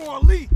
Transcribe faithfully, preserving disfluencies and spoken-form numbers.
You're elite.